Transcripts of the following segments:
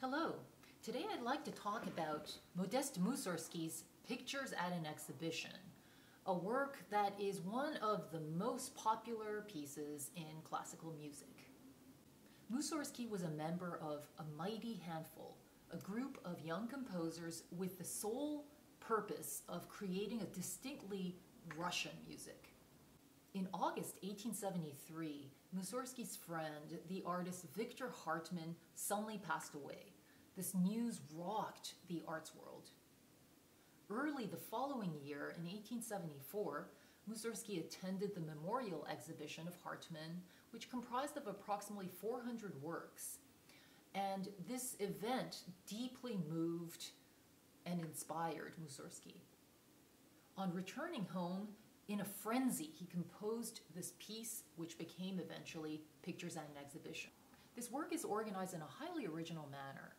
Hello. Today I'd like to talk about Modest Mussorgsky's Pictures at an Exhibition, a work that is one of the most popular pieces in classical music. Mussorgsky was a member of A Mighty Handful, a group of young composers with the sole purpose of creating a distinctly Russian music. In August 1873, Mussorgsky's friend, the artist Victor Hartmann, suddenly passed away. This news rocked the arts world. Early the following year, in 1874, Mussorgsky attended the memorial exhibition of Hartmann, which comprised of approximately 400 works. And this event deeply moved and inspired Mussorgsky. On returning home, in a frenzy, he composed this piece, which became eventually Pictures at an Exhibition. This work is organized in a highly original manner.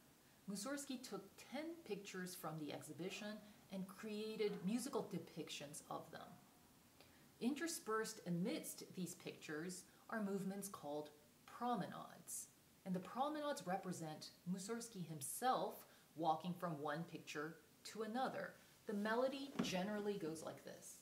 Mussorgsky took 10 pictures from the exhibition and created musical depictions of them. Interspersed amidst these pictures are movements called promenades, and the promenades represent Mussorgsky himself walking from one picture to another. The melody generally goes like this.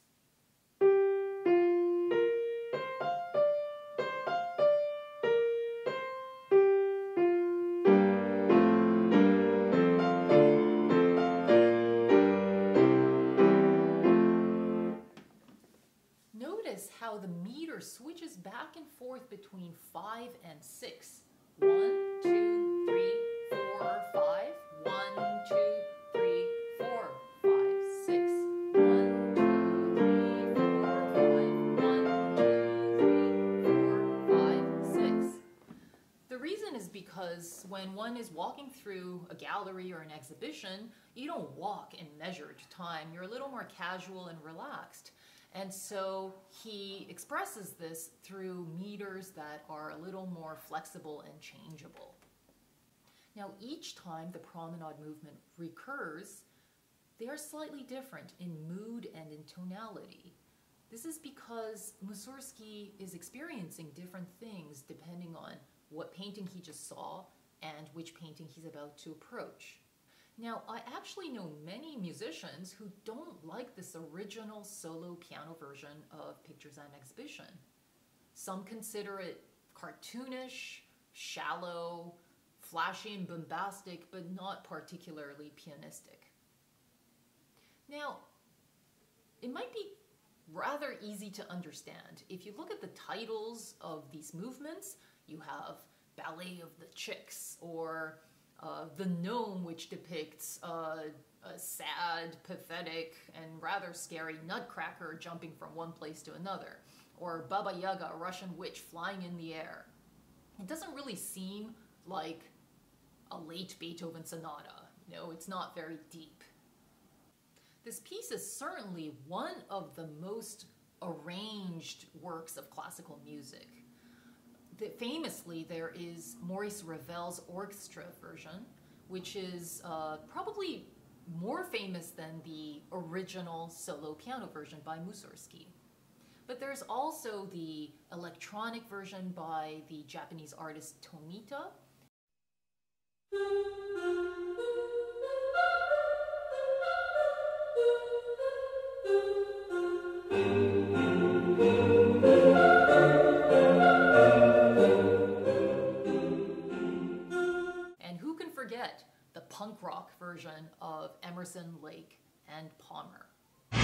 Notice how the meter switches back and forth between 5 and 6. 1, 2, 3, 4, 5. 1, 2, 3, 4, 5, 6. 1, 2, 3, 4, 5. 1, 2, 3, 4, 5, 6. The reason is because when one is walking through a gallery or an exhibition, you don't walk in measured time. You're a little more casual and relaxed. And so he expresses this through meters that are a little more flexible and changeable. Now, each time the promenade movement recurs, they are slightly different in mood and in tonality. This is because Mussorgsky is experiencing different things depending on what painting he just saw and which painting he's about to approach. Now, I actually know many musicians who don't like this original solo piano version of Pictures at an Exhibition. Some consider it cartoonish, shallow, flashy and bombastic, but not particularly pianistic. Now, it might be rather easy to understand. If you look at the titles of these movements, you have Ballet of the Chicks, or The Gnome, which depicts a sad, pathetic, and rather scary nutcracker jumping from one place to another, or Baba Yaga, a Russian witch flying in the air. It doesn't really seem like a late Beethoven sonata. You know, it's not very deep. This piece is certainly one of the most arranged works of classical music. Famously, there is Maurice Ravel's orchestra version, which is probably more famous than the original solo piano version by Mussorgsky. But there's also the electronic version by the Japanese artist Tomita. Punk rock version of Emerson, Lake and Palmer. But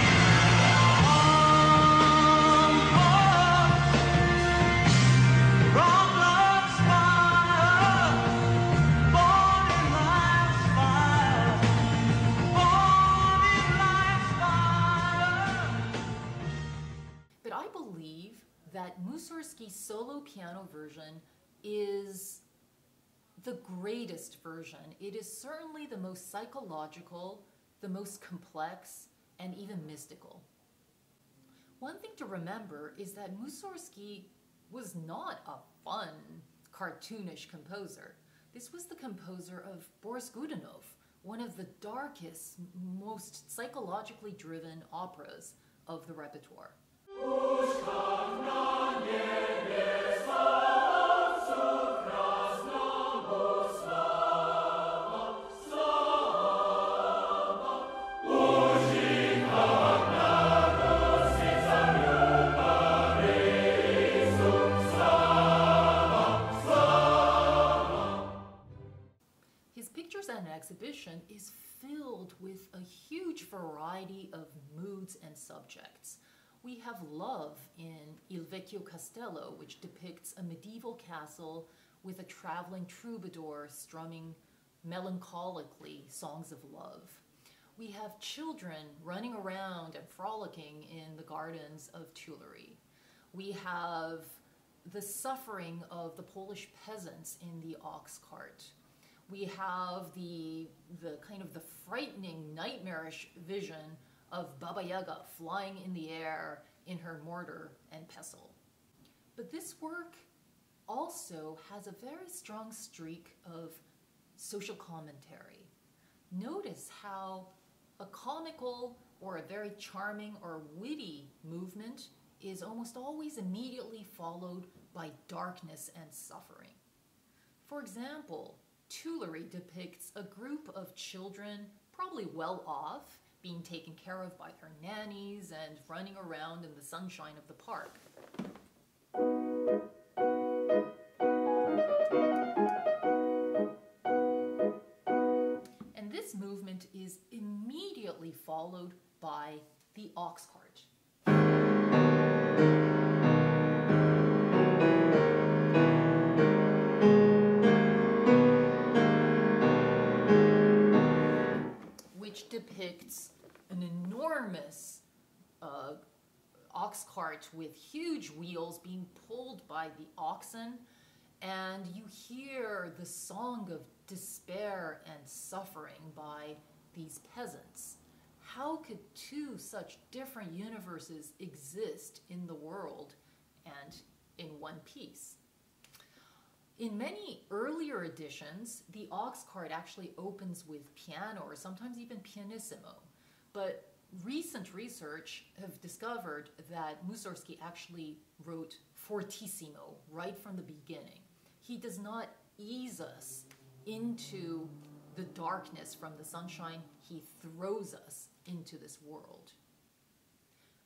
I believe that Mussorgsky's solo piano version is the greatest version. It is certainly the most psychological, the most complex, and even mystical. One thing to remember is that Mussorgsky was not a fun, cartoonish composer. This was the composer of Boris Godunov, one of the darkest, most psychologically driven operas of the repertoire. an Exhibition is filled with a huge variety of moods and subjects. We have love in Il Vecchio Castello, which depicts a medieval castle with a traveling troubadour strumming melancholically songs of love. We have children running around and frolicking in the gardens of Tuileries. We have the suffering of the Polish peasants in the ox cart. We have the kind of the frightening, nightmarish vision of Baba Yaga flying in the air in her mortar and pestle. But this work also has a very strong streak of social commentary. Notice how a comical or a very charming or witty movement is almost always immediately followed by darkness and suffering. For example, Tuileries depicts a group of children, probably well off, being taken care of by their nannies and running around in the sunshine of the park. And this movement is immediately followed by the ox cart. Depicts an enormous ox cart with huge wheels being pulled by the oxen, and you hear the song of despair and suffering by these peasants. How could two such different universes exist in the world and in one piece? In many earlier editions, the ox cart actually opens with piano or sometimes even pianissimo, but recent research have discovered that Mussorgsky actually wrote fortissimo right from the beginning. He does not ease us into the darkness from the sunshine, he throws us into this world.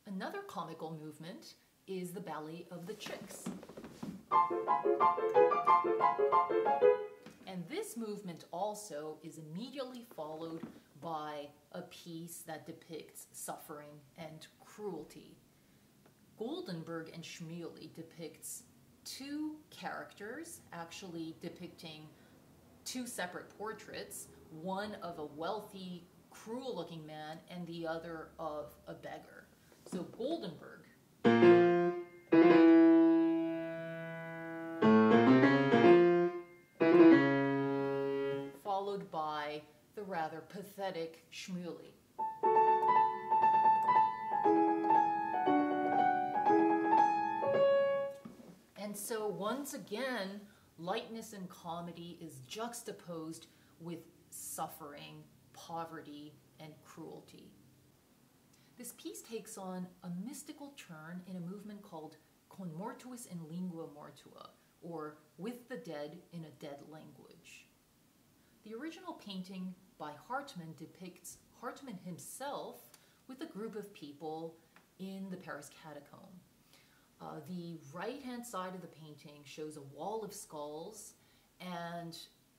Another comical movement is the Ballet of the Chicks. And this movement also is immediately followed by a piece that depicts suffering and cruelty. Goldenberg and Schmuÿle depicts two characters, actually depicting two separate portraits, one of a wealthy, cruel-looking man and the other of a beggar. So Goldenberg. By the rather pathetic Schmuÿle. And so once again, lightness and comedy is juxtaposed with suffering, poverty, and cruelty. This piece takes on a mystical turn in a movement called Con Mortuis in Lingua Mortua, or With the Dead in a Dead Language. The original painting by Hartmann depicts Hartmann himself with a group of people in the Paris catacomb. The right-hand side of the painting shows a wall of skulls, and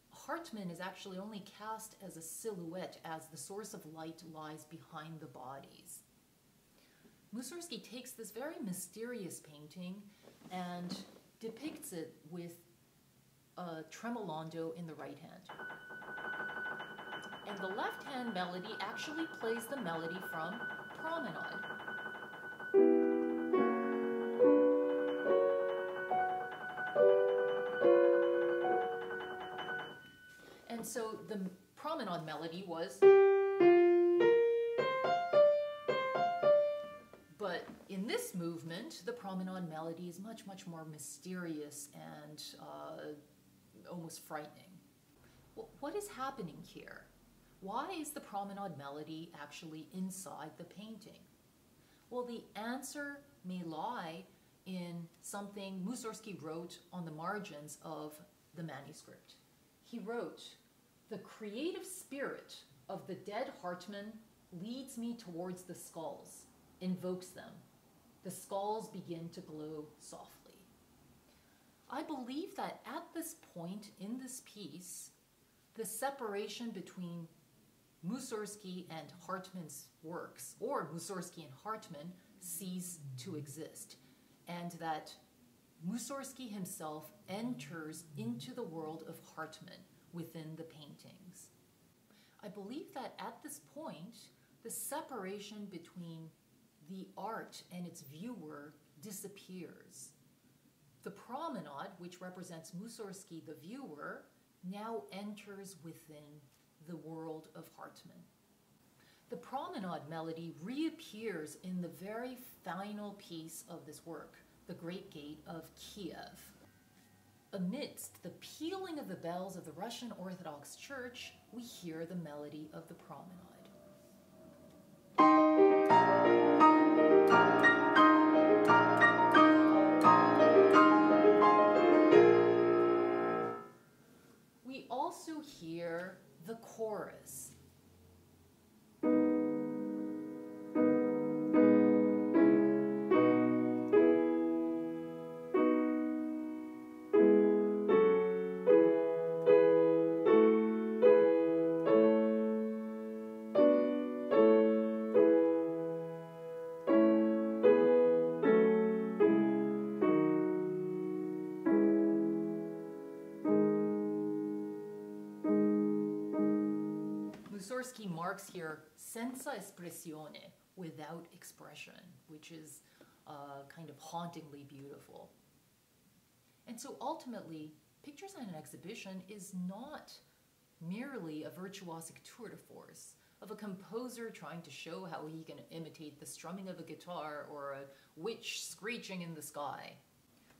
Hartmann is actually only cast as a silhouette as the source of light lies behind the bodies. Mussorgsky takes this very mysterious painting and depicts it with a tremolando in the right hand. And the left-hand melody actually plays the melody from Promenade. And so the Promenade melody was... But in this movement, the Promenade melody is much, much more mysterious and almost frightening. What is happening here? Why is the Promenade melody actually inside the painting? Well, the answer may lie in something Mussorgsky wrote on the margins of the manuscript. He wrote, "The creative spirit of the dead Hartmann leads me towards the skulls, invokes them. The skulls begin to glow softly." I believe that at this point in this piece, the separation between Mussorgsky and Hartmann's works, or Mussorgsky and Hartmann, cease to exist, and that Mussorgsky himself enters into the world of Hartmann within the paintings. I believe that at this point, the separation between the art and its viewer disappears. The promenade, which represents Mussorgsky, the viewer, now enters within the world of Hartmann. The promenade melody reappears in the very final piece of this work, The Great Gate of Kiev. Amidst the pealing of the bells of the Russian Orthodox Church, we hear the melody of the promenade. We also hear the chorus. Mussorgsky marks here senza espressione, without expression, which is kind of hauntingly beautiful. And so ultimately, Pictures at an Exhibition is not merely a virtuosic tour de force of a composer trying to show how he can imitate the strumming of a guitar or a witch screeching in the sky.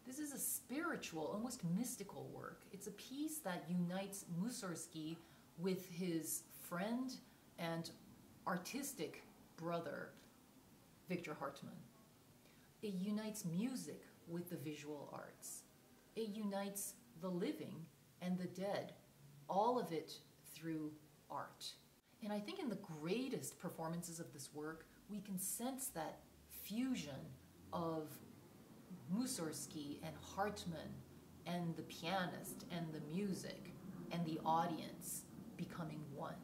This is a spiritual, almost mystical work. It's a piece that unites Mussorgsky with his friend and artistic brother, Victor Hartmann. It unites music with the visual arts. It unites the living and the dead, all of it through art. And I think in the greatest performances of this work, we can sense that fusion of Mussorgsky and Hartmann and the pianist and the music and the audience becoming one.